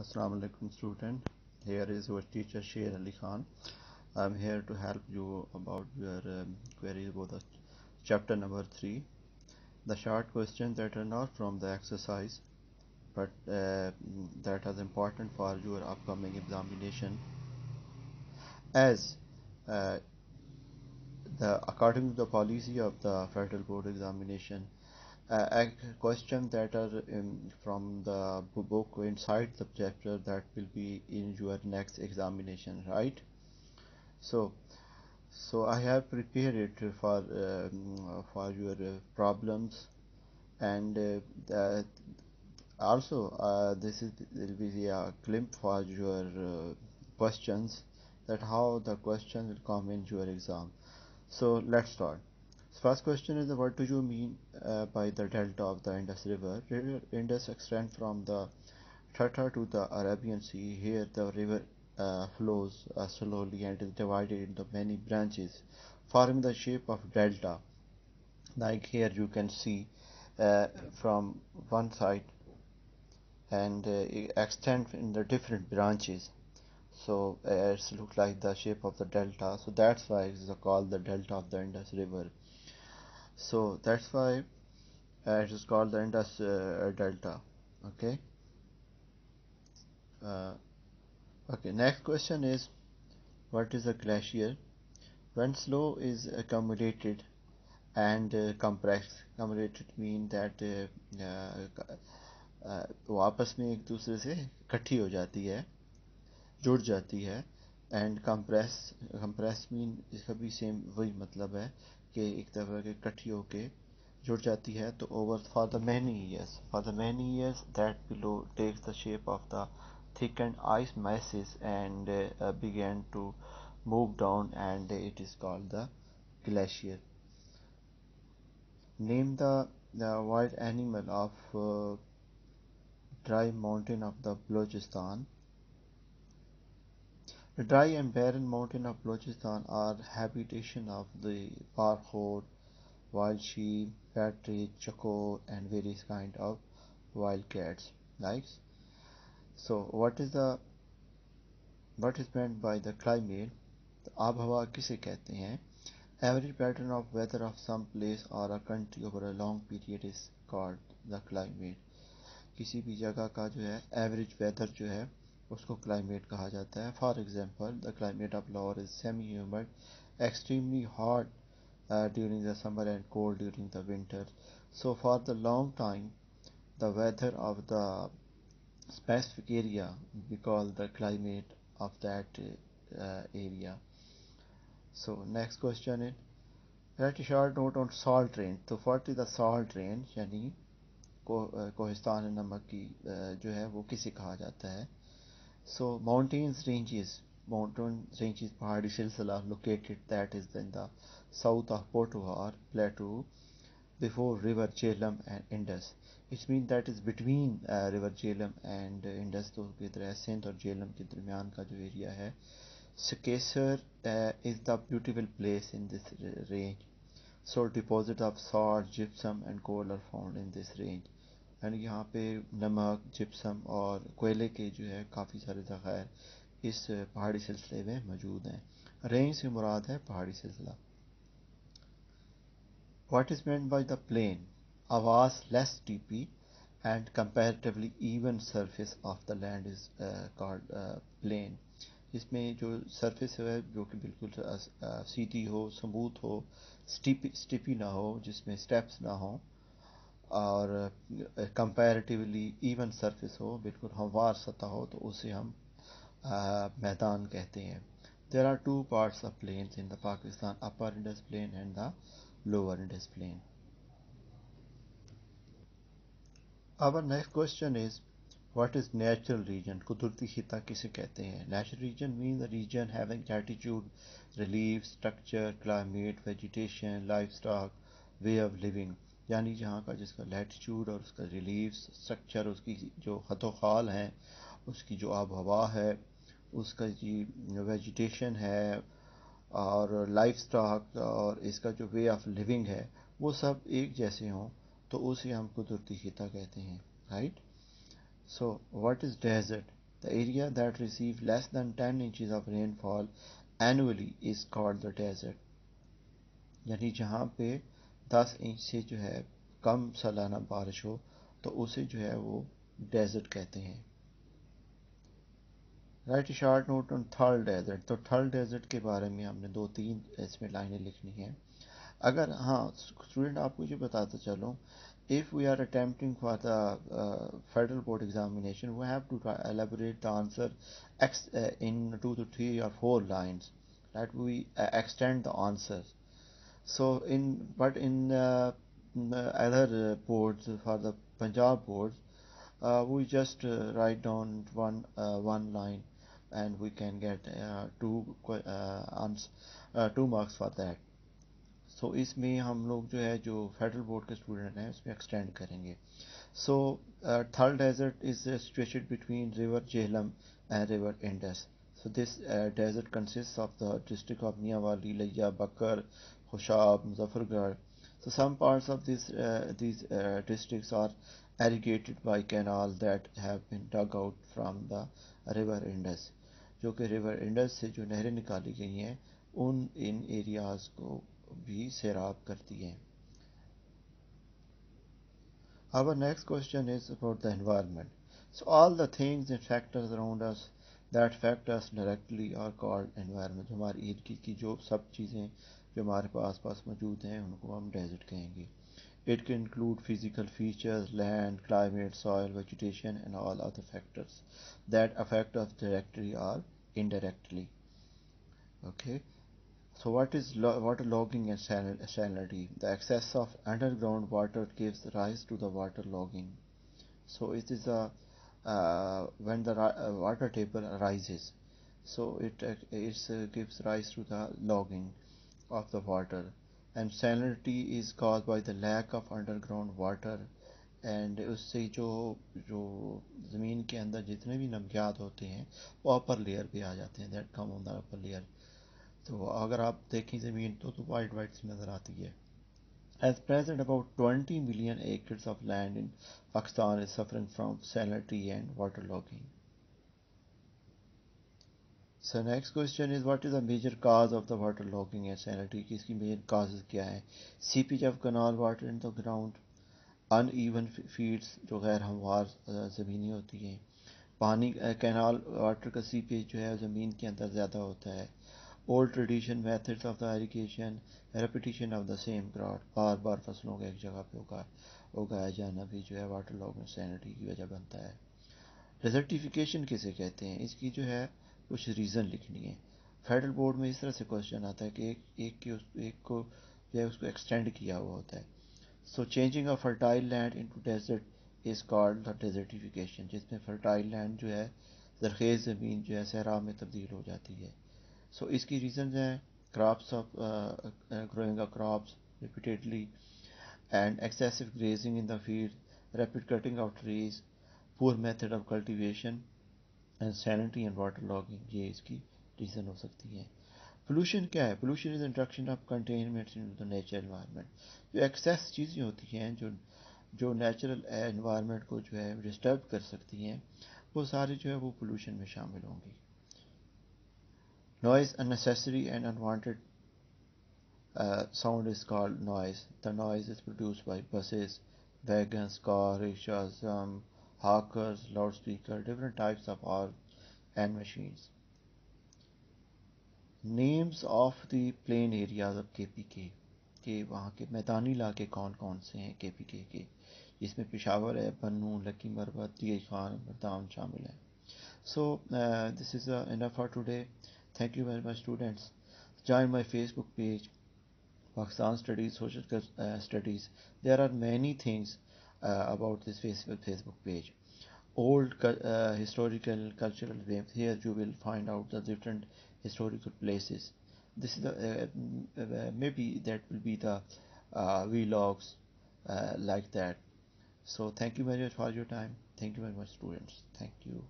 Assalamu alaikum student, here is your teacher Sheikh Ali Khan. I am here to help you about your queries about the chapter number 3. The short questions that are not from the exercise but that are important for your upcoming examination. As according to the policy of the Federal Board examination, questions that are from the book inside the chapter that will be in your next examination, right? So I have prepared it for your problems, and this will be a glimpse for your questions, that how the question will come in your exam. So let's start. First question is, what do you mean by the delta of the Indus River? Indus extends from the Thata to the Arabian Sea. Here the river flows slowly and is divided into many branches, forming the shape of delta. Like here you can see from one side, and it extends in the different branches. So it looks like the shape of the delta. So that's why it is called the delta of the Indus River. So that's why it is called the Indus delta. Okay. Okay. Next question is, what is a glacier? When snow is accumulated and compressed, accumulated means that वापस में एक दूसरे से इकट्ठी हो जाती है, जुड़ जाती है, एंड कंप्रेस मीन इसका भी सेम वही मतलब है कि एक तरह के इकट्ठी होके जुड़ जाती है. तो over for the many years that below takes the shape of the thickened ice masses and began to move down, and it is called the glacier. Name the wild animal of dry mountain of the Balochistan. The dry and barren mountain of Balochistan are habitation of the parkhoor, wild sheep, partridge, chakor, and various kind of wild cats. Likes So, what is meant by the climate? The abhawa किसे कहते हैं? Every pattern of weather of some place or a country over a long period is called the climate. किसी भी जगह का जो है average weather जो है उसको क्लाइमेट कहा जाता है. For example, the climate of Lahore is semi humid, extremely hot during the summer and cold during the winter. So for the long time the weather of the specific area we call the climate of that area. So next question is, let short note on salt rain. तो what is the salt rain, यानी कोहिस्तान नमक की जो है वो किसे कहा जाता है? So mountain ranges पहाड़ी सिलसिला located that is in the south of Portuaro plateau before river Jhelum and Indus. It means that is between river Jhelum and Indus. तो किधर है, सिंध और झेलम के दरमियान का जो एरिया है. Sikkim is the beautiful place in this range. So deposits of salt, gypsum and coal are found in this range. यानी यहाँ पे नमक, जिप्सम और कोयले के जो है काफ़ी सारे ज़ख़ायर इस पहाड़ी सिलसिले में मौजूद हैं. रेंज से मुराद है पहाड़ी सिलसिला. What is meant by the plain? आवाज़ less TP and comparatively even surface of the land is called plain. इसमें जो सरफेस है जो कि बिल्कुल सीधी हो, स्मूथ हो, स्टिपी ना हो, जिसमें स्टेप्स ना हो, और कंपैरेटिवली इवन सरफेस हो, बिल्कुल हमवार सतह हो, तो उसे हम मैदान कहते हैं. There are two parts of plains in the Pakistan, upper Indus plain and the lower Indus plain. Our next question is, what is natural region? कुदरती खिता किसे कहते हैं? Natural region mean the region having latitude, relief, structure, climate, vegetation, livestock, way of living. यानी जहाँ का जिसका latitude और उसका रिलीफ स्ट्रक्चर, उसकी जो खतोखाल हैं, उसकी जो आब हवा है, उसका जो वेजिटेशन है और लाइफ स्टॉक और इसका जो वे ऑफ लिविंग है, वो सब एक जैसे हों तो उसे हम कुदरती खिता कहते हैं, right. So what is desert? The area that receives less than 10 inches of rainfall annually is called the desert. यानी जहाँ पे 10 इंच से जो है कम सालाना बारिश हो तो उसे जो है वो डेजर्ट कहते हैं. Right short note on Thal desert. तो थल डेजर्ट के बारे में हमने 2-3 इसमें लाइनें लिखनी हैं. अगर हाँ स्टूडेंट आपको ये बताता चलूँ, if we are attempting for the federal board examination we have to elaborate the answer in 2 to 3 or 4 lines that we extend the answer. So in other boards, for the Punjab boards, we just write down one line, and we can get 2 marks for that. So इसमें हम लोग जो है जो federal board के student हैं उसमें extend करेंगे. So Thal Desert is situated between river Jhelum and river Indus. So this desert consists of the district of Niyawali, Liyabakar, Khushab, Muzaffargarh. So some parts of these districts are irrigated by canals that have been dug out from the river Indus. जो कि river Indus से जो नहरें निकाली गई हैं उन इन areas को भी सैराब करती हैं. Our next question is about the environment. So all the things and factors around us that affect us directly are called environment. हमारे इर्द की जो सब चीज़ें जो हमारे आस पास मौजूद हैं उनको हम डेजर्ट कहेंगे. It can include physical features, land, climate, soil, vegetation and all other factors that affect us directly और indirectly. Okay, so what is water logging and salinity. The excess of underground water gives rise to the water logging. So it is when the water table rises, so it gives rise to the logging of the water, and salinity is caused by the lack of underground water, and उससे जो ज़मीन के अंदर जितने भी नमकियात होते हैं वो अपर लेयर पे आ जाते हैं, that come on the upper layer. तो अगर आप देखें ज़मीन तो वाइट सी नज़र आती है. At present about 20 million acres of land in Pakistan is suffering from salinity and water logging. So next question is what is the major cause of the water logging and salinity. किसकी main causes क्या है. Seepage of canal water in the ground, uneven feeds जो गैर हमवार ज़मीनी होती हैं, पानी canal water का सीपेज जो है ज़मीन के अंदर ज़्यादा होता है, old tradition methods of the irrigation, repetition of the same crop, बार बार फसलों का एक जगह पे उगाया जाना भी जो है वाटर लॉगिंग सैनिटी की वजह बनता है. डेजर्टिफिकेशन किसे कहते हैं, इसकी जो है कुछ रीज़न लिखनी है. फेडरल बोर्ड में इस तरह से क्वेश्चन आता है कि एक को जो है उसको एक्सटेंड किया हुआ होता है. So changing of fertile land into desert is called the desertification, जिसमें फर्टाइल लैंड जो है जरखेज़ ज़मीन जो है सहरा में तब्दील हो जाती है. सो इसकी रीज़न हैं crops of growing of crops repeatedly and excessive grazing in the field, rapid cutting of trees, poor method of cultivation and sanity and water logging, ये इसकी रीज़न हो सकती है. पोल्यूशन क्या है. Pollution is introduction of contaminants in the natural environment. जो excess चीज़ें होती हैं जो नेचुरल एनवायरनमेंट को जो है डिस्टर्ब कर सकती हैं वो सारी जो है वो पोल्यूशन में शामिल होंगी. Noise, unnecessary and unwanted sound is called noise. The noise is produced by buses, wagons, car, rickshaws, hawkers, loudspeaker, different types of arms and machines. Names of the plain areas of KPK. के वहाँ के मैदानी इलाके कौन कौन से हैं KPK के, जिसमें पेशावर है, बन्नू, लकी, मरवत, ती खान, मरदान शामिल हैं. So this is enough for today. Thank you very much students. Join my Facebook page, Pakistan Studies, Social Studies. There are many things about this Facebook page. Old historical cultural events. Here you will find out the different historical places. This is the, maybe that will be the vlogs like that. So thank you very much for your time. Thank you very much students. Thank you.